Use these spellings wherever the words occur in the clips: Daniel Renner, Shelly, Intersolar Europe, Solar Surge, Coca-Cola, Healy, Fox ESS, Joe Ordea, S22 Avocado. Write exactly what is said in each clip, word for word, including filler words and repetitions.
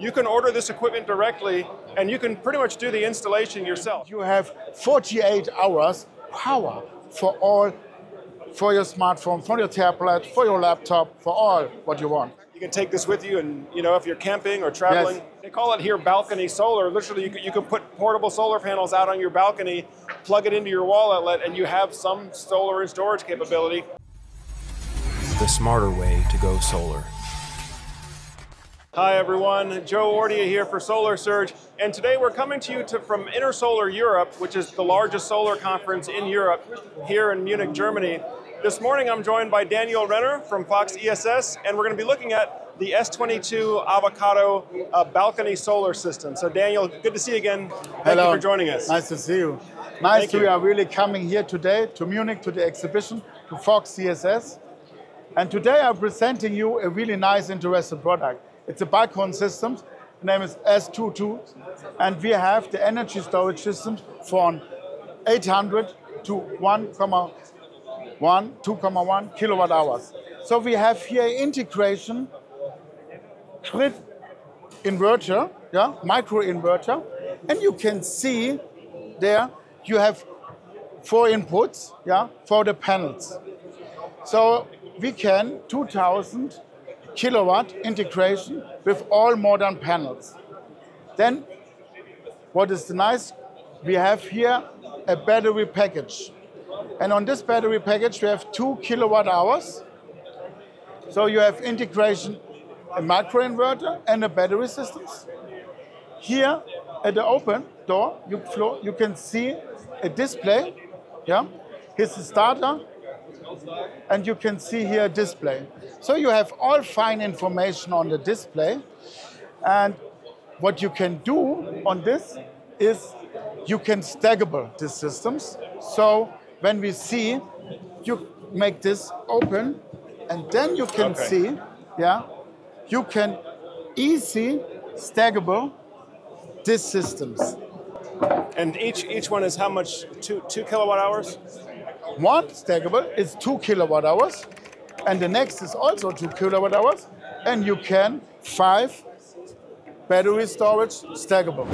You can order this equipment directly, and you can pretty much do the installation yourself. You have forty-eight hours power for all, for your smartphone, for your tablet, for your laptop, for all what you want. You can take this with you, and you know if you're camping or traveling. Yes. They call it here balcony solar. Literally, you can, you can put portable solar panels out on your balcony, plug it into your wall outlet, and you have some solar and storage capability. The smarter way to go solar. Hi everyone, Joe Ordea here for Solar Surge, and today we're coming to you to, from Intersolar Europe, which is the largest solar conference in Europe, here in Munich, Germany. This morning I'm joined by Daniel Renner from Fox E S S, and we're going to be looking at the S twenty-two Avocado uh, balcony solar system. So Daniel, good to see you again. Thank Hello. you for joining us. Nice to see you. Nice Thank to you. We are really coming here today to Munich to the exhibition, to Fox E S S. And today I'm presenting you a really nice, interesting product. It's a balcony system. The name is S twenty-two, and we have the energy storage systems from eight hundred to one point one, two point one kilowatt hours. So we have here integration, grid inverter, yeah, micro inverter, and you can see there you have four inputs, yeah, for the panels. So we can two thousand. Kilowatt integration with all modern panels. Then, what is nice, we have here a battery package. And on this battery package, we have two kilowatt hours. So you have integration, a microinverter and a battery systems. Here, at the open door, you, flow, you can see a display. Yeah, here's the starter. And you can see here a display. So you have all fine information on the display. And what you can do on this is you can stackable these systems. So when we see, you make this open and then you can okay. see, yeah, you can easy stackable these systems. And each, each one is how much, two, two kilowatt hours? One stackable is two kilowatt hours, and the next is also two kilowatt hours, and you can five battery storage stackable.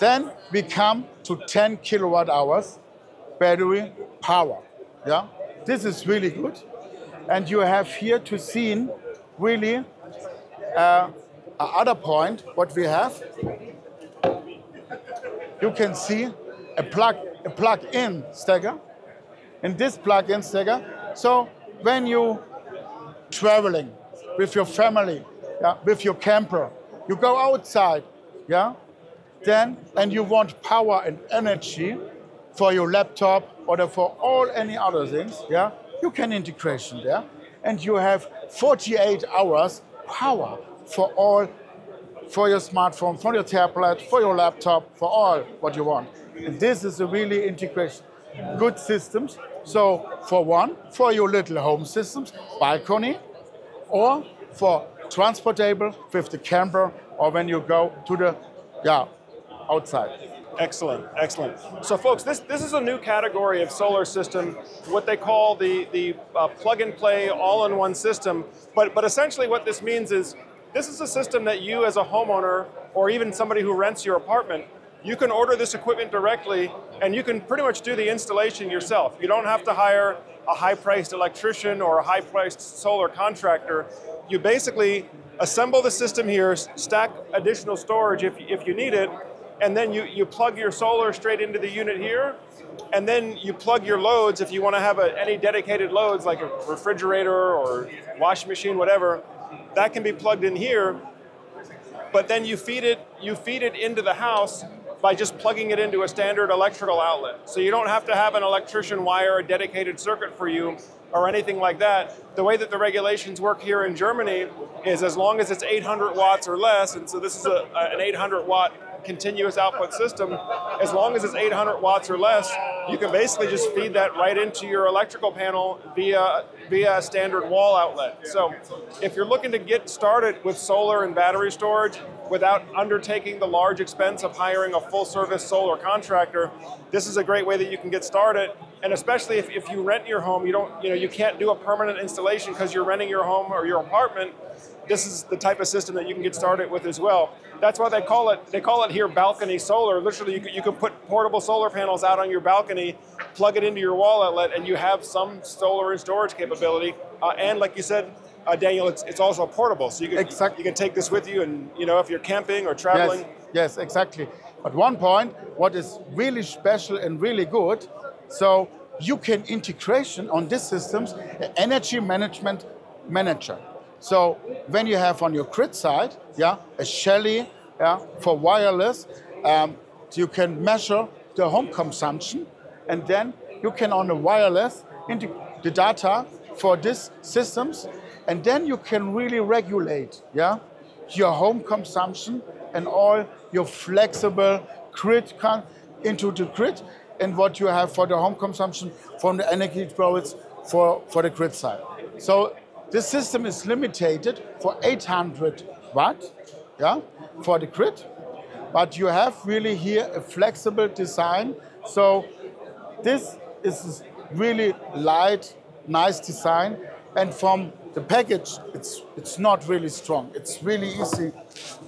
Then we come to ten kilowatt hours battery power. Yeah, this is really good, and you have here to see really uh, another point what we have. You can see a plug. A plug-in stacker, and this plug-in stacker, so when you traveling with your family, yeah, with your camper, you go outside, yeah, then and you want power and energy for your laptop or for all any other things, yeah, you can integration there, and you have forty-eight hours power for all, for your smartphone, for your tablet, for your laptop, for all what you want. And this is a really integration, good systems. So for one, for your little home systems, balcony, or for transportable with the camper, or when you go to the, yeah, outside. Excellent, excellent. So folks, this, this is a new category of solar system, what they call the, the uh, plug-and-play all-in-one system. But, but essentially what this means is, this is a system that you as a homeowner, or even somebody who rents your apartment, you can order this equipment directly, and you can pretty much do the installation yourself. You don't have to hire a high-priced electrician or a high-priced solar contractor. You basically assemble the system here, stack additional storage if, if you need it, and then you, you plug your solar straight into the unit here, and then you plug your loads if you want to have a, any dedicated loads like a refrigerator or washing machine, whatever. That can be plugged in here, but then you feed it, you feed it into the house by just plugging it into a standard electrical outlet. So you don't have to have an electrician wire a dedicated circuit for you or anything like that. The way that the regulations work here in Germany is as long as it's eight hundred watts or less, and so this is a, an eight hundred watt continuous output system, as long as it's eight hundred watts or less, you can basically just feed that right into your electrical panel via, via a standard wall outlet. So if you're looking to get started with solar and battery storage, without undertaking the large expense of hiring a full-service solar contractor, this is a great way that you can get started. And especially if, if you rent your home, you don't, you know, you can't do a permanent installation because you're renting your home or your apartment. this is the type of system that you can get started with as well. That's why they call it, they call it here balcony solar. Literally, you can, you can put portable solar panels out on your balcony, plug it into your wall outlet, and you have some solar and storage capability. Uh, and like you said, uh, Daniel, it's, it's also portable. So you can, exactly. you, you can take this with you, and you know, if you're camping or traveling. Yes, yes, exactly. But one point, what is really special and really good, so you can integration on these systems, energy management manager. So when you have on your grid side, yeah, a Shelly, yeah, for wireless, um, you can measure the home consumption, and then you can on the wireless integrate the data for these systems, and then you can really regulate, yeah, your home consumption and all your flexible grid con into the grid, and what you have for the home consumption from the energy products for, for the grid side. So this system is limited for eight hundred watt, yeah, for the grid, but you have really here a flexible design. So this is really light, nice design, and from the package, it's it's not really strong. It's really easy.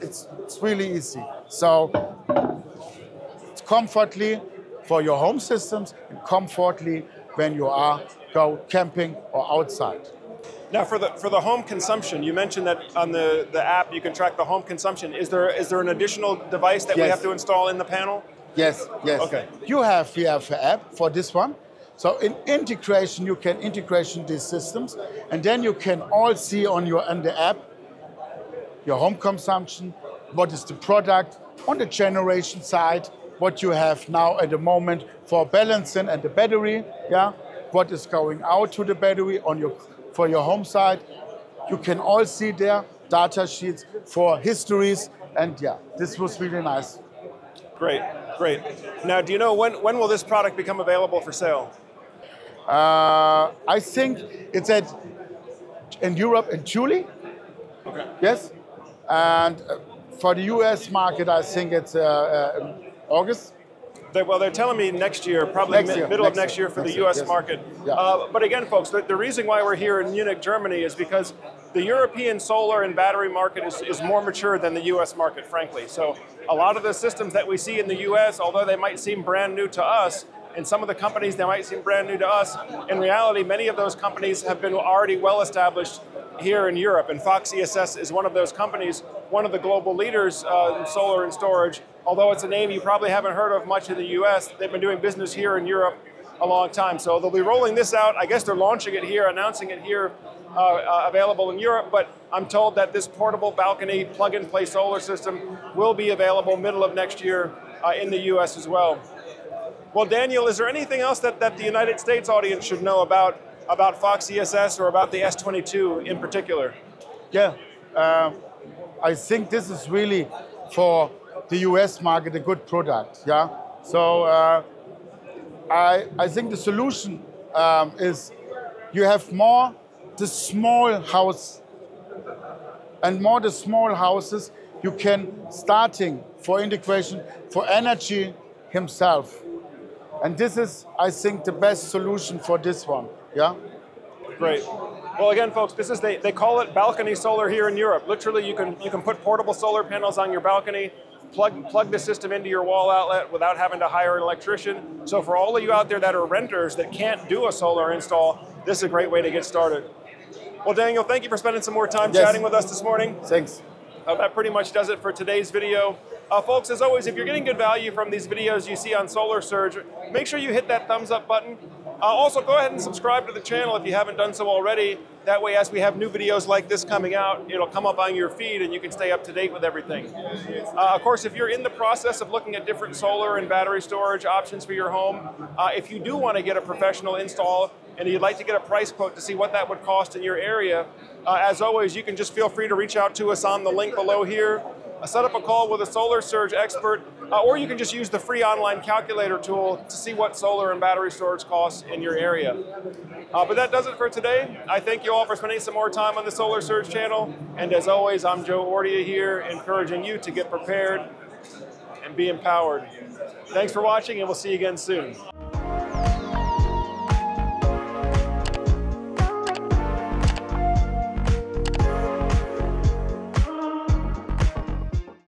It's it's really easy. So it's comfortably for your home systems, and comfortably when you are go camping or outside. Now, for the for the home consumption, you mentioned that on the the app you can track the home consumption. Is there is there an additional device that yes. we have to install in the panel? Yes. Yes. Okay. You have we have an app for this one. So in integration, you can integration these systems, and then you can all see on your on the app your home consumption, what is the product on the generation side, what you have now at the moment for balancing and the battery, yeah, what is going out to the battery on your for your home side. You can all see there data sheets for histories, and yeah, this was really nice. Great, great. Now, do you know when when will this product become available for sale? Uh, I think it's at in Europe in July. Okay. Yes, and for the U S market, I think it's uh, uh, August. They, well, they're telling me next year, probably next year, middle next of next year, year for next the U S Year, yes. market. Yeah. Uh, but again, folks, the, the reason why we're here in Munich, Germany, is because the European solar and battery market is, is more mature than the U S market, frankly. So a lot of the systems that we see in the U S, although they might seem brand new to us, and some of the companies that might seem brand new to us, in reality, many of those companies have been already well established here in Europe. And Fox E S S is one of those companies, one of the global leaders uh, in solar and storage. Although it's a name you probably haven't heard of much in the U S, they've been doing business here in Europe a long time. So they'll be rolling this out. I guess they're launching it here, announcing it here, uh, uh, available in Europe. But I'm told that this portable balcony plug-and-play solar system will be available middle of next year uh, in the U S as well. Well, Daniel, is there anything else that, that the United States audience should know about, about Fox E S S or about the S twenty-two in particular? Yeah, uh, I think this is really for the U S market a good product, yeah? So uh, I, I think the solution um, is you have more the small house and more the small houses you can starting for integration, for energy himself. And this is, I think, the best solution for this one, yeah? Great. Well, again, folks, this is they, they call it balcony solar here in Europe. Literally, you can, you can put portable solar panels on your balcony, plug, plug the system into your wall outlet without having to hire an electrician. So for all of you out there that are renters that can't do a solar install, this is a great way to get started. Well, Daniel, thank you for spending some more time yes. chatting with us this morning. Thanks. Uh, that pretty much does it for today's video. Uh, folks, as always, if you're getting good value from these videos you see on Solar Surge, make sure you hit that thumbs up button. Uh, also, go ahead and subscribe to the channel if you haven't done so already. That way, as we have new videos like this coming out, it'll come up on your feed and you can stay up to date with everything. Uh, of course, if you're in the process of looking at different solar and battery storage options for your home, uh, if you do want to get a professional install, and you'd like to get a price quote to see what that would cost in your area, uh, as always, you can just feel free to reach out to us on the link below here, uh, set up a call with a Solar Surge expert, uh, or you can just use the free online calculator tool to see what solar and battery storage costs in your area. Uh, but that does it for today. I thank you all for spending some more time on the Solar Surge channel, and as always, I'm Joe Ordea here, encouraging you to get prepared and be empowered. Thanks for watching, and we'll see you again soon.